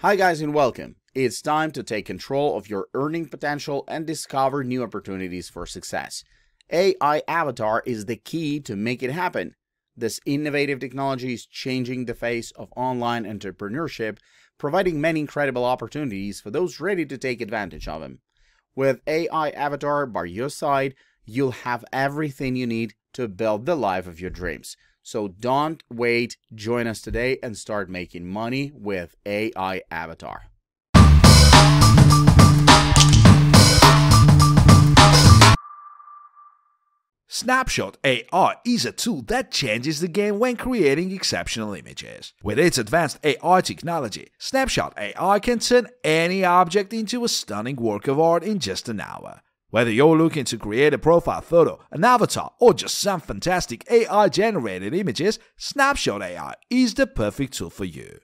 Hi guys and welcome. It's time to take control of your earning potential and discover new opportunities for success. AI avatar is the key to make it happen. This innovative technology is changing the face of online entrepreneurship, providing many incredible opportunities for those ready to take advantage of them. With AI avatar by your side, you'll have everything you need to build the life of your dreams. So don't wait, join us today and start making money with AI avatar. Snapshot AI is a tool that changes the game when creating exceptional images. With its advanced AI technology, Snapshot AI can turn any object into a stunning work of art in just an hour. Whether you're looking to create a profile photo, an avatar, or just some fantastic AI-generated images, Snapshot AI is the perfect tool for you.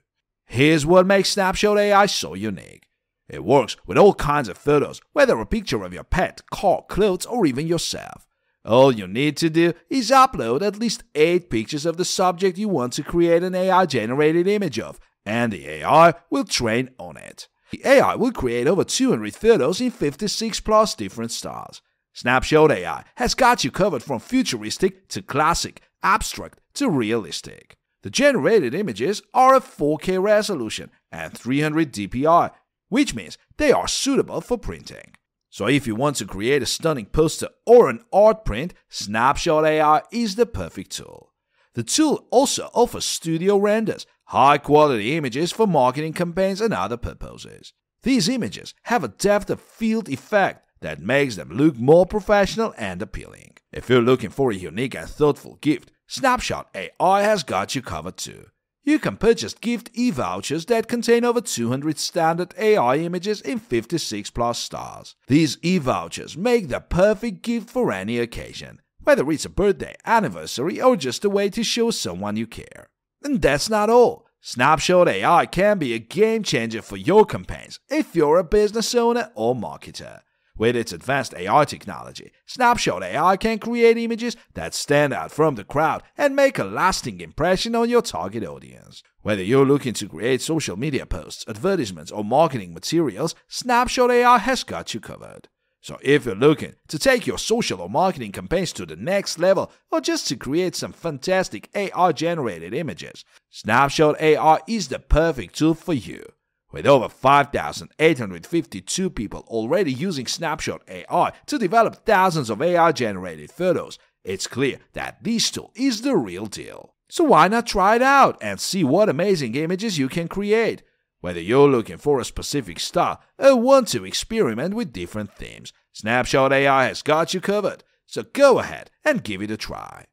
Here's what makes Snapshot AI so unique. It works with all kinds of photos, whether a picture of your pet, car, clothes, or even yourself. All you need to do is upload at least 8 pictures of the subject you want to create an AI-generated image of, and the AI will train on it. The AI will create over 200 photos in 56+ different styles. Snapshot AI has got you covered from futuristic to classic, abstract to realistic. The generated images are at 4K resolution and 300 dpi, which means they are suitable for printing. So if you want to create a stunning poster or an art print, Snapshot AI is the perfect tool. The tool also offers studio renders, high-quality images for marketing campaigns and other purposes. These images have a depth of field effect that makes them look more professional and appealing. If you're looking for a unique and thoughtful gift, Snapshot AI has got you covered too. You can purchase gift e-vouchers that contain over 200 standard AI images in 56+ styles. These e-vouchers make the perfect gift for any occasion, whether it's a birthday, anniversary, or just a way to show someone you care. And that's not all. Snapshot AI can be a game changer for your campaigns if you're a business owner or marketer. With its advanced AI technology, Snapshot AI can create images that stand out from the crowd and make a lasting impression on your target audience. Whether you're looking to create social media posts, advertisements, or marketing materials, Snapshot AI has got you covered. So if you're looking to take your social or marketing campaigns to the next level or just to create some fantastic AI-generated images, Snapshot AI is the perfect tool for you. With over 5,852 people already using Snapshot AI to develop thousands of AI-generated photos, it's clear that this tool is the real deal. So why not try it out and see what amazing images you can create? Whether you're looking for a specific style or want to experiment with different themes, Snapshot AI has got you covered, so go ahead and give it a try.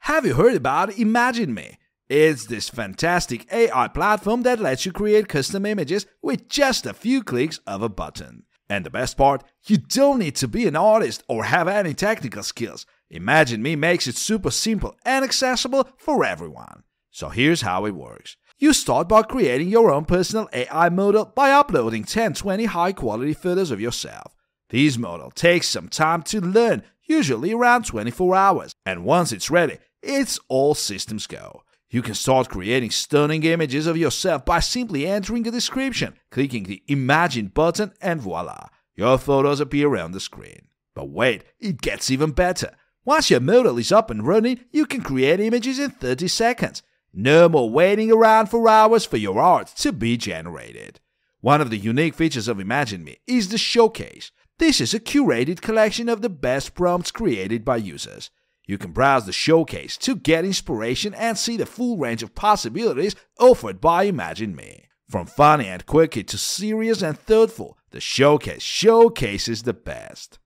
Have you heard about Imagine Me? It's this fantastic AI platform that lets you create custom images with just a few clicks of a button. And the best part, you don't need to be an artist or have any technical skills. Imagine Me makes it super simple and accessible for everyone. So here's how it works. You start by creating your own personal AI model by uploading 10-20 high-quality photos of yourself. This model takes some time to learn, usually around 24 hours, and once it's ready, it's all systems go. You can start creating stunning images of yourself by simply entering a description, clicking the Imagine button, and voila, your photos appear on the screen. But wait, it gets even better. Once your model is up and running, you can create images in 30 seconds. No more waiting around for hours for your art to be generated. One of the unique features of Imagine Me is the showcase. This is a curated collection of the best prompts created by users. You can browse the showcase to get inspiration and see the full range of possibilities offered by Imagine Me. From funny and quirky to serious and thoughtful, the showcase showcases the best.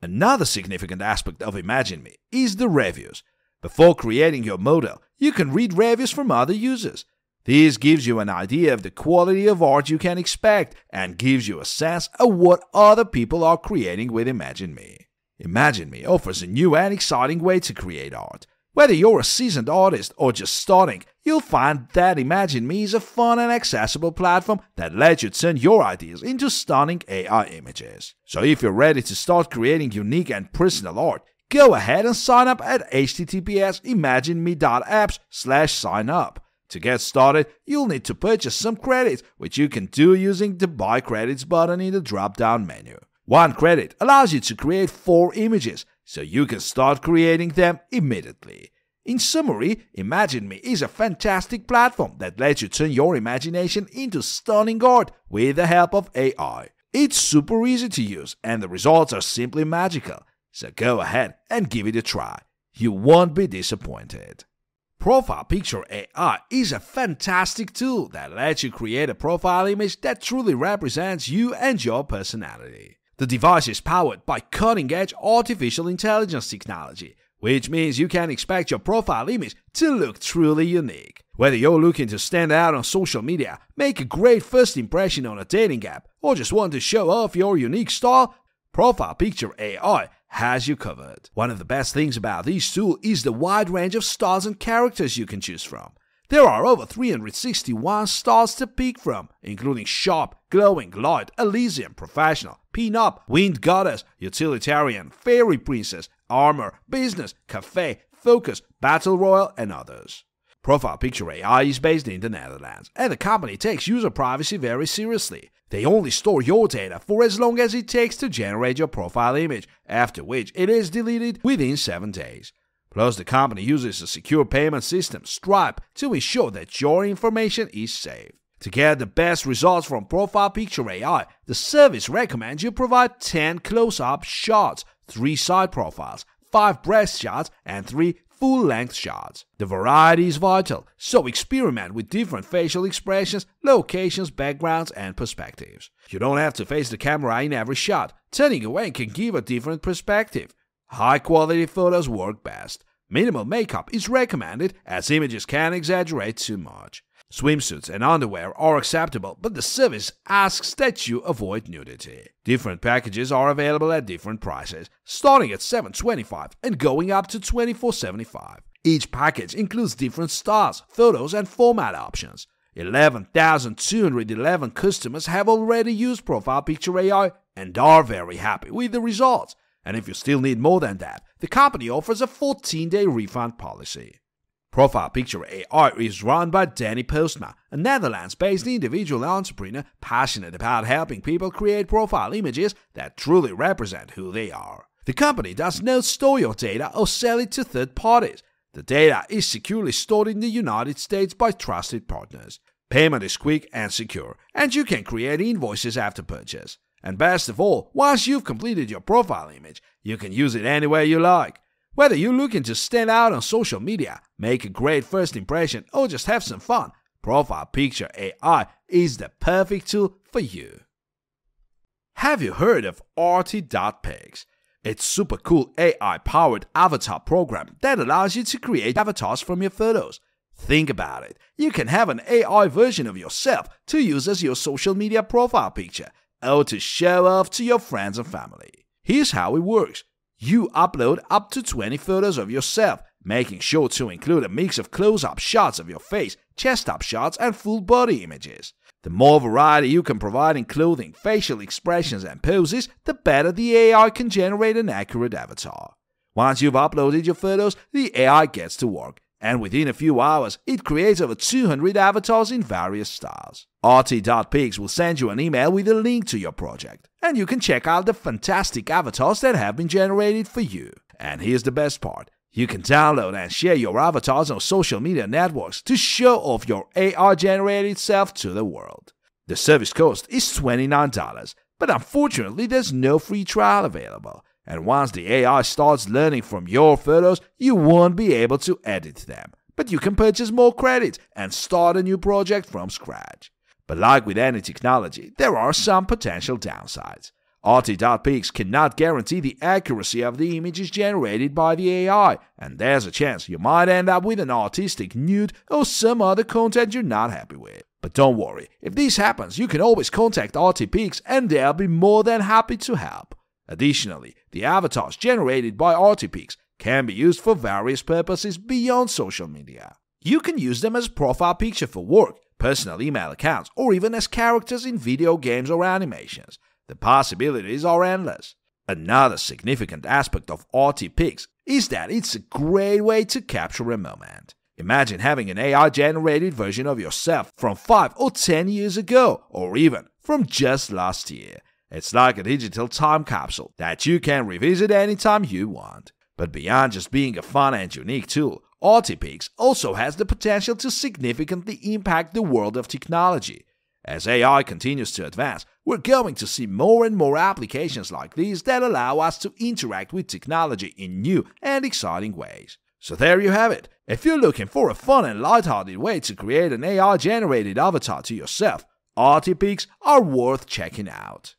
Another significant aspect of Imagine Me is the reviews. Before creating your model, you can read reviews from other users. This gives you an idea of the quality of art you can expect and gives you a sense of what other people are creating with Imagine Me. Imagine Me offers a new and exciting way to create art. Whether you're a seasoned artist or just starting, you'll find that Imagine Me is a fun and accessible platform that lets you turn your ideas into stunning AI images. So if you're ready to start creating unique and personal art, go ahead and sign up at https://imagineme.apps/signup. To get started, you'll need to purchase some credits, which you can do using the Buy Credits button in the drop-down menu. One credit allows you to create 4 images, so you can start creating them immediately. In summary, Imagine Me is a fantastic platform that lets you turn your imagination into stunning art with the help of AI. It's super easy to use and the results are simply magical, so go ahead and give it a try. You won't be disappointed. Profile Picture AI is a fantastic tool that lets you create a profile image that truly represents you and your personality. The device is powered by cutting-edge artificial intelligence technology, which means you can expect your profile image to look truly unique. Whether you're looking to stand out on social media, make a great first impression on a dating app, or just want to show off your unique style, Profile Picture AI has you covered. One of the best things about this tool is the wide range of styles and characters you can choose from. There are over 361 styles to pick from, including sharp, glowing, light, Elysian, professional, pin-up, wind goddess, utilitarian, fairy princess, armor, business, cafe, focus, battle royal, and others. Profile Picture AI is based in the Netherlands, and the company takes user privacy very seriously. They only store your data for as long as it takes to generate your profile image, after which it is deleted within 7 days. Plus, the company uses a secure payment system, Stripe, to ensure that your information is safe. To get the best results from Profile Picture AI, the service recommends you provide 10 close-up shots, 3 side profiles, 5 breast shots, and 3 full-length shots. The variety is vital, so experiment with different facial expressions, locations, backgrounds, and perspectives. You don't have to face the camera in every shot. Turning away can give a different perspective. High-quality photos work best. Minimal makeup is recommended, as images can exaggerate too much. Swimsuits and underwear are acceptable, but the service asks that you avoid nudity. Different packages are available at different prices, starting at $7.25 and going up to $24.75. Each package includes different styles, photos, and format options. 11,211 customers have already used Profile Picture AI and are very happy with the results. And if you still need more than that, the company offers a 14-day refund policy. Profile Picture AI is run by Danny Postma, a Netherlands-based individual entrepreneur passionate about helping people create profile images that truly represent who they are. The company does not store your data or sell it to third parties. The data is securely stored in the United States by trusted partners. Payment is quick and secure, and you can create invoices after purchase. And best of all, once you've completed your profile image, you can use it anywhere you like. Whether you're looking to stand out on social media, make a great first impression, or just have some fun, Profile Picture AI is the perfect tool for you. Have you heard of Arti.pics? It's a super cool AI-powered avatar program that allows you to create avatars from your photos. Think about it, you can have an AI version of yourself to use as your social media profile picture, or to show off to your friends and family. Here's how it works. You upload up to 20 photos of yourself, making sure to include a mix of close-up shots of your face, chest-up shots, and full-body images. The more variety you can provide in clothing, facial expressions, and poses, the better the AI can generate an accurate avatar. Once you've uploaded your photos, the AI gets to work, and within a few hours, it creates over 200 avatars in various styles. Arti.pics will send you an email with a link to your project, and you can check out the fantastic avatars that have been generated for you. And here's the best part. You can download and share your avatars on social media networks to show off your AI-generated self to the world. The service cost is $29, but unfortunately there's no free trial available. And once the AI starts learning from your photos, you won't be able to edit them. But you can purchase more credits and start a new project from scratch. But like with any technology, there are some potential downsides. Arti.pics cannot guarantee the accuracy of the images generated by the AI, and there's a chance you might end up with an artistic nude or some other content you're not happy with. But don't worry, if this happens, you can always contact Arti.pics and they'll be more than happy to help. Additionally, the avatars generated by Arti.pics can be used for various purposes beyond social media. You can use them as profile picture for work, personal email accounts, or even as characters in video games or animations. The possibilities are endless. Another significant aspect of Arti.pics is that it's a great way to capture a moment. Imagine having an AI-generated version of yourself from 5 or 10 years ago, or even from just last year. It's like a digital time capsule that you can revisit anytime you want. But beyond just being a fun and unique tool, Arti.pics also has the potential to significantly impact the world of technology. As AI continues to advance, we're going to see more and more applications like these that allow us to interact with technology in new and exciting ways. So there you have it. If you're looking for a fun and lighthearted way to create an AI-generated avatar to yourself, Arti.pics are worth checking out.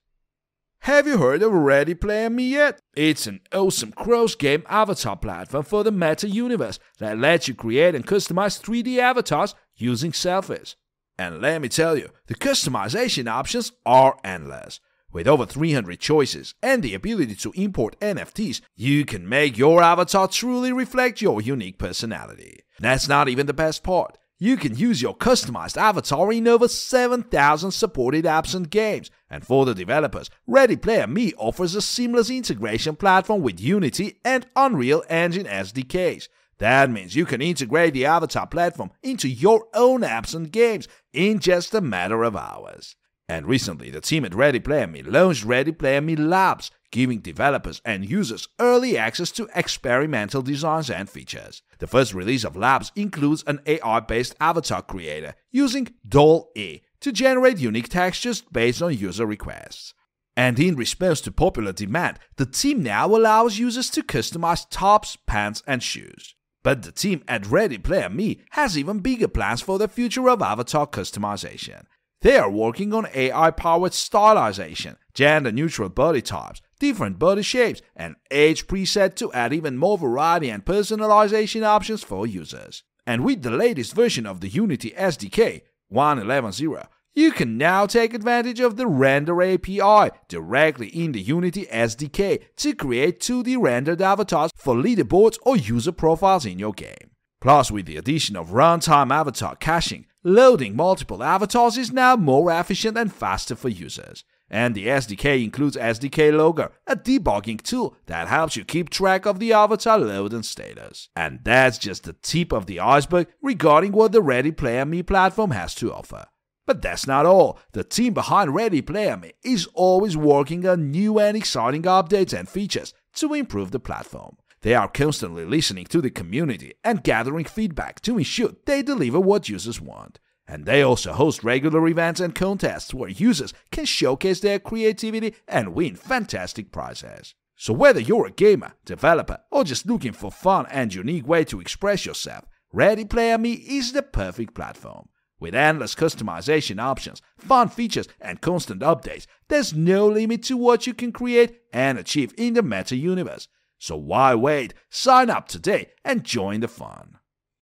Have you heard of Ready Player Me yet? It's an awesome cross-game avatar platform for the Meta universe that lets you create and customize 3D avatars using selfies. And let me tell you, the customization options are endless. With over 300 choices and the ability to import NFTs, you can make your avatar truly reflect your unique personality. That's not even the best part. You can use your customized avatar in over 7,000 supported apps and games. And for the developers, Ready Player Me offers a seamless integration platform with Unity and Unreal Engine SDKs. That means you can integrate the avatar platform into your own apps and games in just a matter of hours. And recently, the team at Ready Player Me launched Ready Player Me Labs, giving developers and users early access to experimental designs and features. The first release of Labs includes an AI-based avatar creator using DALL-E to generate unique textures based on user requests. And in response to popular demand, the team now allows users to customize tops, pants, and shoes. But the team at Ready Player Me has even bigger plans for the future of avatar customization. They are working on AI-powered stylization, gender-neutral body types, different body shapes, and age preset to add even more variety and personalization options for users. And with the latest version of the Unity SDK, 1.11.0, you can now take advantage of the Render API directly in the Unity SDK to create 2D rendered avatars for leaderboards or user profiles in your game. Plus, with the addition of runtime avatar caching, loading multiple avatars is now more efficient and faster for users. And the SDK includes SDK Logger, a debugging tool that helps you keep track of the avatar load and status. And that's just the tip of the iceberg regarding what the Ready Player Me platform has to offer. But that's not all. The team behind Ready Player Me is always working on new and exciting updates and features to improve the platform. They are constantly listening to the community and gathering feedback to ensure they deliver what users want. And they also host regular events and contests where users can showcase their creativity and win fantastic prizes. So whether you're a gamer, developer, or just looking for a fun and unique way to express yourself, Ready Player Me is the perfect platform. With endless customization options, fun features, and constant updates, there's no limit to what you can create and achieve in the Meta universe. So why wait? Sign up today and join the fun.